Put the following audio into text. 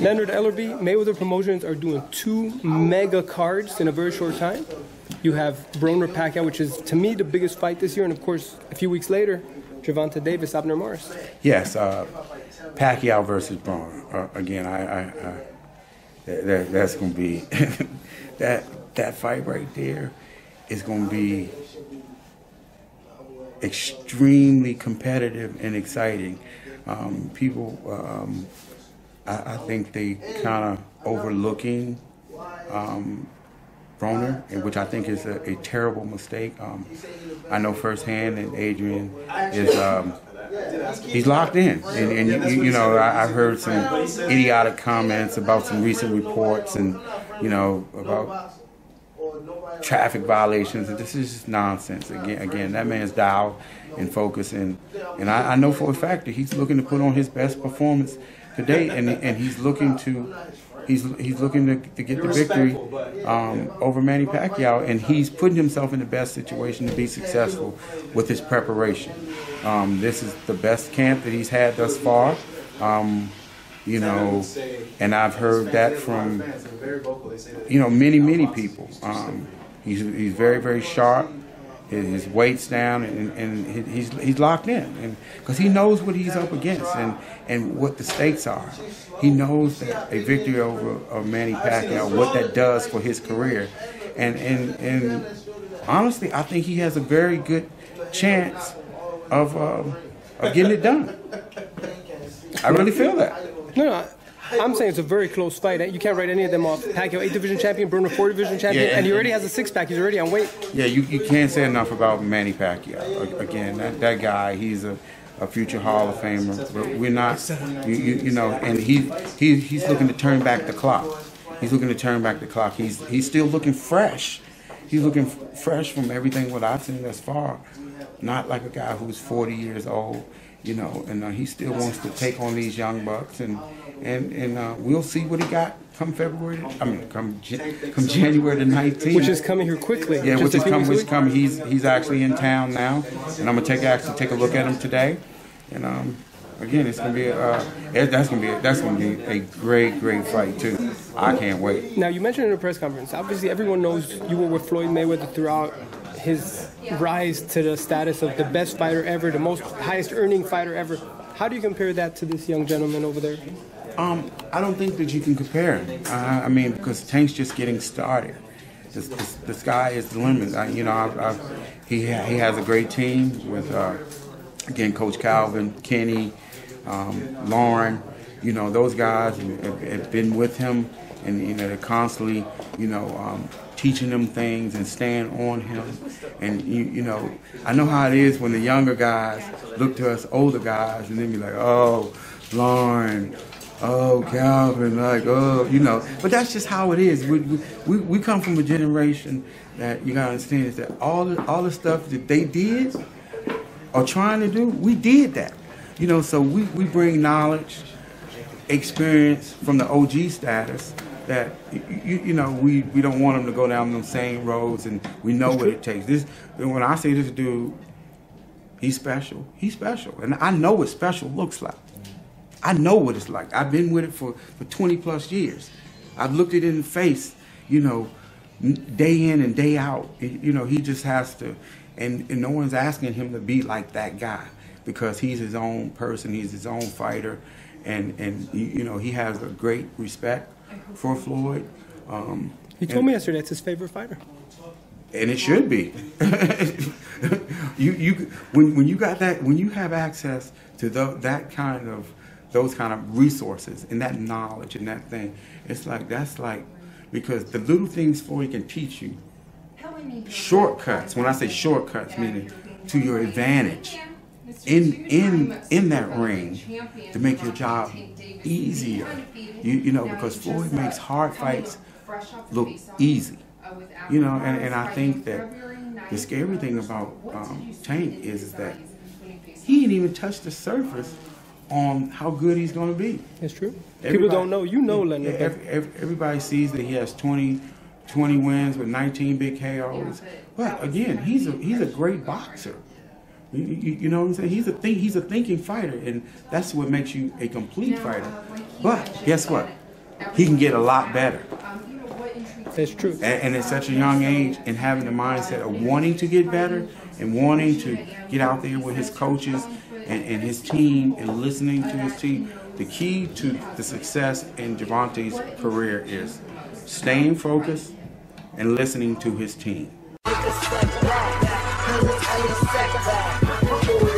Leonard Ellerbe, Mayweather Promotions are doing two mega cards in a very short time. You have Broner Pacquiao, which is, to me, the biggest fight this year. And, of course, a few weeks later, Gervonta Davis, Abner Morris. Yes, Pacquiao versus Broner. Again, that's going to be – that fight right there is going to be extremely competitive and exciting. People, I think they kind of overlooking Broner, which I think is a terrible mistake. I know firsthand that Adrien is he's locked in, and you know, I've heard some idiotic comments about some recent reports, and you know, about traffic violations, and this is just nonsense. Again, that man's dialed and focused, and I know for a fact that he's looking to put on his best performance today, and he's looking to he's looking to get the victory over Manny Pacquiao, and he's putting himself in the best situation to be successful with his preparation. This is the best camp that he's had thus far. You know, and I've heard that from, you know, many people. He's very sharp. His weight's down, and he's locked in, because he knows what he's up against and what the stakes are. He knows that a victory over Manny Pacquiao, what that does for his career, and honestly, I think he has a very good chance of getting it done. I really feel that. No, I'm saying it's a very close fight. You can't write any of them off. Pacquiao, 8th division champion, Broner, 4th division champion, and he already has a six-pack. He's already on weight. Yeah, you can't say enough about Manny Pacquiao. Again, that guy, he's a future Hall of Famer. But we're not, you know, and he's looking to turn back the clock. He's looking to turn back the clock. He's still looking fresh. He's looking fresh from everything what I've seen thus far. Not like a guy who's 40 years old. You know, and he still wants to take on these young bucks, and we'll see what he got come February. I mean, come January the 19th, which is coming here quickly. Yeah, which is coming. He's actually in town now, and I'm gonna actually take a look at him today. And again, it's gonna be a great fight too. I can't wait. Now, you mentioned in a press conference. Obviously, everyone knows you were with Floyd Mayweather throughout his rise to the status of the best fighter ever, the most highest earning fighter ever. How do you compare that to this young gentleman over there? I don't think that you can compare him. I mean, because Tank's just getting started. The sky is the limit. He has a great team with, again, Coach Calvin, Kenny, Lauren. You know, those guys have been with him, and, you know, they're constantly, you know, teaching them things and staying on him. And, you know, I know how it is when the younger guys look to us older guys and then be like, oh, Lauren, oh, Calvin, like, oh, you know. But that's just how it is. We come from a generation that, you got to understand, is that all the stuff that they did or trying to do, we did that. You know, so we bring knowledge, experience from the OG status that, you know, we don't want them to go down those same roads, and we know what it takes. When I say this dude, he's special, and I know what special looks like. I know what it's like. I've been with it for 20-plus years. I've looked it in the face, you know, day in and day out. You know, he just has to, and no one's asking him to be like that guy, because he's his own person, he's his own fighter, and you know, he has a great respect for Floyd. He told me yesterday it's his favorite fighter, and it should be. When you got that, when you have access to those kind of resources and that knowledge and that thing, it's like, that's like, because the little things Floyd can teach you, shortcuts. When I say shortcuts, meaning to your advantage in that ring, to make your job easier. You know, because Floyd makes hard fights look easy. You know, and I think that the scary thing about Tank is that he ain't even touched the surface on how good he's going to be. It's true. People don't know. You know, Leonard. Everybody sees that he has 20 wins with 19 big KOs. But again, he's a great boxer. You know what I'm saying? He's a thinking fighter, and that's what makes you a complete fighter. But guess what? He can get a lot better. That's true. And at such a young age, and having the mindset of wanting to get better and wanting to get out there with his coaches and his team and listening to his team. The key to the success in Gervonta's career is staying focused and listening to his team.